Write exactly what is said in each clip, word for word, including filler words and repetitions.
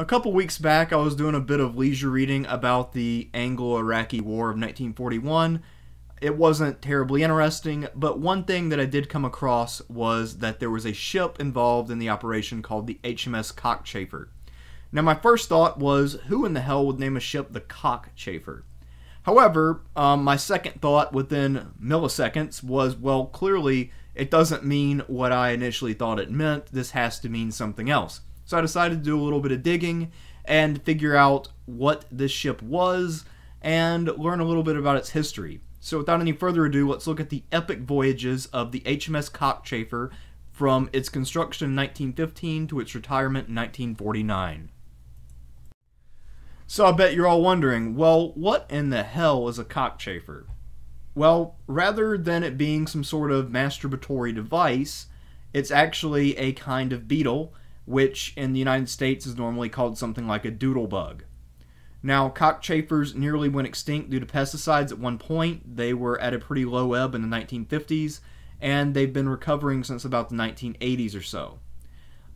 A couple weeks back, I was doing a bit of leisure reading about the Anglo-Iraqi War of nineteen forty-one. It wasn't terribly interesting, but one thing that I did come across was that there was a ship involved in the operation called the H M S Cockchafer. Now, my first thought was, who in the hell would name a ship the Cockchafer? However, um, my second thought within milliseconds was, well, clearly it doesn't mean what I initially thought it meant. This has to mean something else. So I decided to do a little bit of digging and figure out what this ship was and learn a little bit about its history. So without any further ado, let's look at the epic voyages of the H M S Cockchafer from its construction in nineteen fifteen to its retirement in nineteen forty-nine. So I bet you're all wondering, well, what in the hell is a cockchafer? Well, rather than it being some sort of masturbatory device, it's actually a kind of beetle, which in the United States is normally called something like a doodlebug. Now, cockchafers nearly went extinct due to pesticides at one point. They were at a pretty low ebb in the nineteen fifties, and they've been recovering since about the nineteen eighties or so.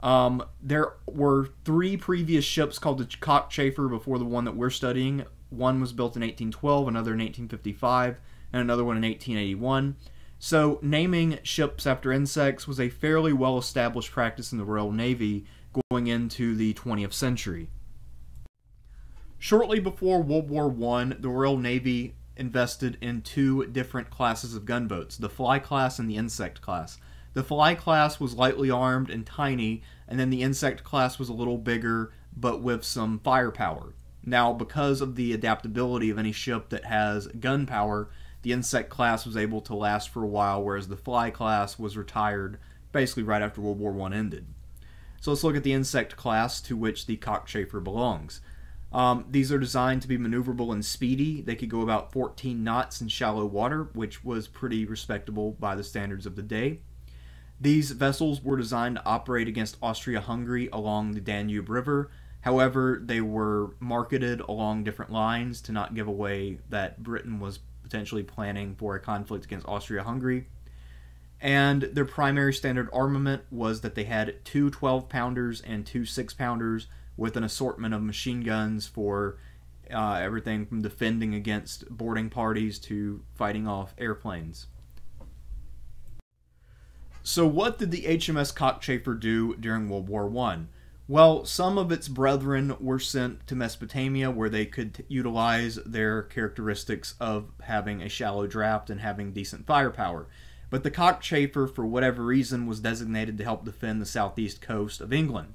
Um, there were three previous ships called the Cockchafer before the one that we're studying. One was built in eighteen twelve, another in eighteen fifty-five, and another one in eighteen eighty-one. So naming ships after insects was a fairly well-established practice in the Royal Navy going into the twentieth century. Shortly before World War One, the Royal Navy invested in two different classes of gunboats, the Fly class and the Insect class. The Fly class was lightly armed and tiny, and then the Insect class was a little bigger, but with some firepower. Now, because of the adaptability of any ship that has gun power, the Insect class was able to last for a while, whereas the Fly class was retired basically right after World War One ended. So let's look at the Insect class to which the Cockchafer belongs. Um, these are designed to be maneuverable and speedy. They could go about fourteen knots in shallow water, which was pretty respectable by the standards of the day. These vessels were designed to operate against Austria-Hungary along the Danube River. However, they were marketed along different lines to not give away that Britain was potentially planning for a conflict against Austria-Hungary. And their primary standard armament was that they had two twelve-pounders and two six-pounders with an assortment of machine guns for uh, everything from defending against boarding parties to fighting off airplanes. So what did the H M S Cockchafer do during World War One? Well, some of its brethren were sent to Mesopotamia where they could utilize their characteristics of having a shallow draft and having decent firepower. But the Cockchafer, for whatever reason, was designated to help defend the southeast coast of England.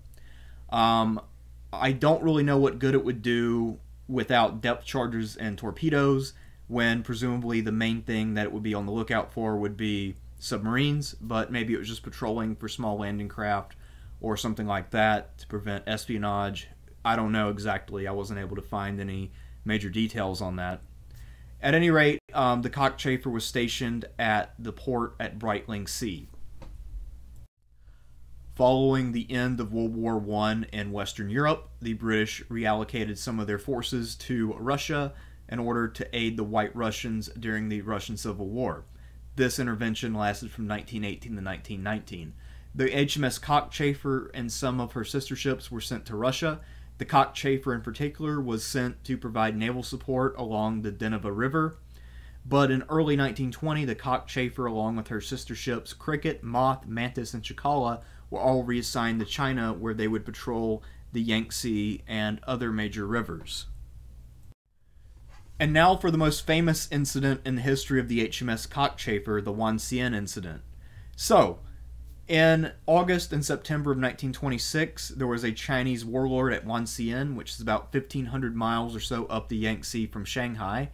Um, I don't really know what good it would do without depth charges and torpedoes, when presumably the main thing that it would be on the lookout for would be submarines, but maybe it was just patrolling for small landing craft or something like that to prevent espionage. I don't know exactly. I wasn't able to find any major details on that. At any rate, um, the Cockchafer was stationed at the port at Brightlingsea. Following the end of World War One in Western Europe, the British reallocated some of their forces to Russia in order to aid the White Russians during the Russian Civil War. This intervention lasted from nineteen eighteen to nineteen nineteen. The H M S Cockchafer and some of her sister ships were sent to Russia. The Cockchafer in particular was sent to provide naval support along the Dnieper River. But in early nineteen twenty, the Cockchafer along with her sister ships Cricket, Moth, Mantis, and Chikala were all reassigned to China where they would patrol the Yangtze and other major rivers. And now for the most famous incident in the history of the H M S Cockchafer, the Wanxian incident. So, in August and September of nineteen twenty-six, there was a Chinese warlord at Wanxian, which is about fifteen hundred miles or so up the Yangtze from Shanghai,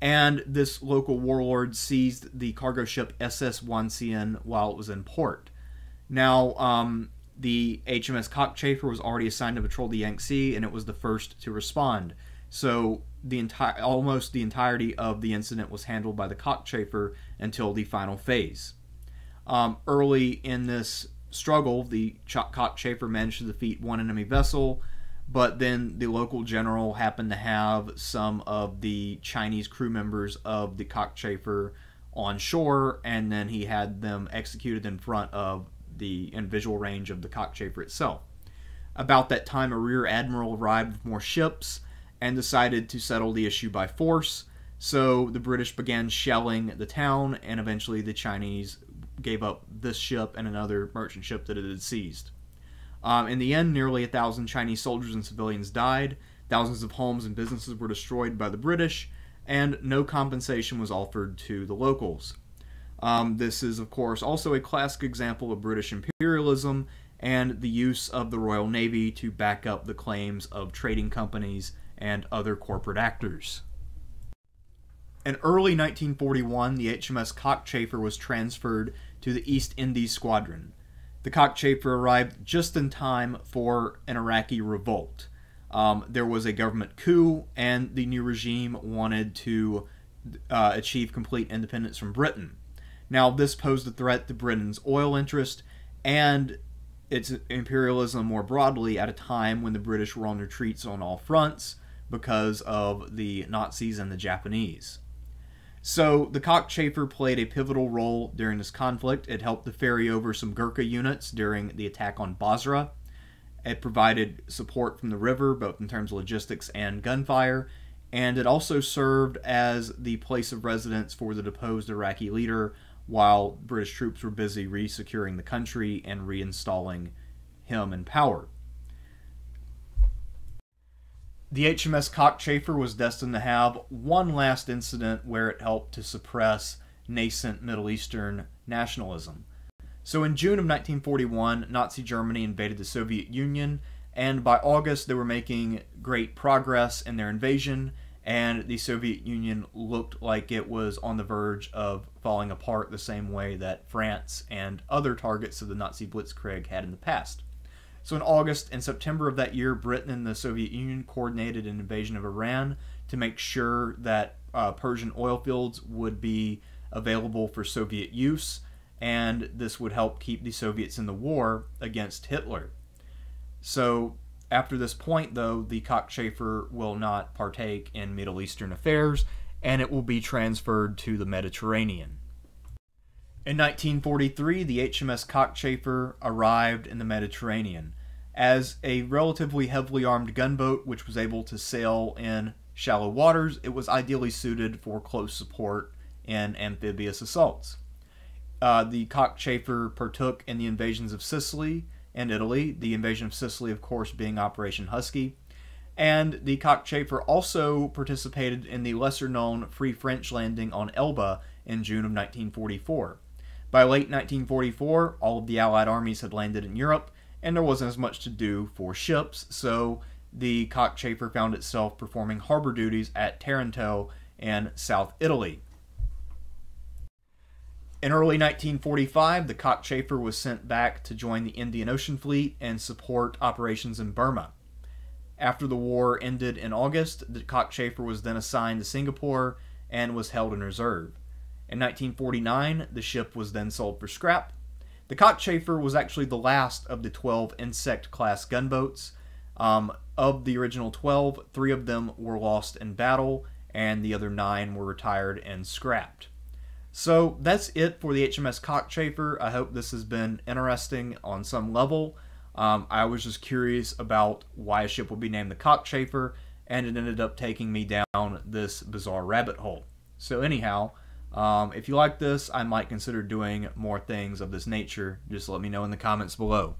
and this local warlord seized the cargo ship S S Wanxian while it was in port. Now, um, the H M S Cockchafer was already assigned to patrol the Yangtze, and it was the first to respond. So the entire, almost the entirety of the incident was handled by the Cockchafer until the final phase. Um, early in this struggle, the Cockchafer managed to defeat one enemy vessel, but then the local general happened to have some of the Chinese crew members of the Cockchafer on shore, and then he had them executed in front of the in visual range of the Cockchafer itself. About that time, a rear admiral arrived with more ships and decided to settle the issue by force. So the British began shelling the town, and eventually the Chinese gave up this ship and another merchant ship that it had seized. Um, in the end, nearly a thousand Chinese soldiers and civilians died, thousands of homes and businesses were destroyed by the British, and no compensation was offered to the locals. Um, this is, of course, also a classic example of British imperialism and the use of the Royal Navy to back up the claims of trading companies and other corporate actors. In early nineteen forty-one, the H M S Cockchafer was transferred to the East Indies Squadron. The Cockchafer arrived just in time for an Iraqi revolt. Um, there was a government coup, and the new regime wanted to uh, achieve complete independence from Britain. Now, this posed a threat to Britain's oil interest and its imperialism more broadly at a time when the British were on retreats on all fronts because of the Nazis and the Japanese. So, the Cockchafer played a pivotal role during this conflict. It helped to ferry over some Gurkha units during the attack on Basra. It provided support from the river, both in terms of logistics and gunfire, and it also served as the place of residence for the deposed Iraqi leader while British troops were busy re-securing the country and reinstalling him in power. The H M S Cockchafer was destined to have one last incident where it helped to suppress nascent Middle Eastern nationalism. So in June of nineteen forty-one, Nazi Germany invaded the Soviet Union, and by August they were making great progress in their invasion, and the Soviet Union looked like it was on the verge of falling apart the same way that France and other targets of the Nazi Blitzkrieg had in the past. So in August and September of that year, Britain and the Soviet Union coordinated an invasion of Iran to make sure that uh, Persian oil fields would be available for Soviet use, and this would help keep the Soviets in the war against Hitler. So, after this point, though, the Cockchafer will not partake in Middle Eastern affairs, and it will be transferred to the Mediterranean. In nineteen forty-three, the H M S Cockchafer arrived in the Mediterranean as a relatively heavily armed gunboat which was able to sail in shallow waters. It was ideally suited for close support in amphibious assaults. Uh, the Cockchafer partook in the invasions of Sicily and Italy, the invasion of Sicily, of course, being Operation Husky, and the Cockchafer also participated in the lesser-known Free French landing on Elba in June of nineteen forty-four. By late nineteen forty-four, all of the Allied armies had landed in Europe, and there wasn't as much to do for ships, so the Cockchafer found itself performing harbor duties at Taranto in South Italy. In early nineteen forty-five, the Cockchafer was sent back to join the Indian Ocean Fleet and support operations in Burma. After the war ended in August, the Cockchafer was then assigned to Singapore and was held in reserve. In nineteen forty-nine, the ship was then sold for scrap. The Cockchafer was actually the last of the twelve Insect-class gunboats. Um, of the original twelve, three of them were lost in battle, and the other nine were retired and scrapped. So that's it for the H M S Cockchafer. I hope this has been interesting on some level. Um, I was just curious about why a ship would be named the Cockchafer, and it ended up taking me down this bizarre rabbit hole. So anyhow, um, if you like this, I might consider doing more things of this nature. Just let me know in the comments below.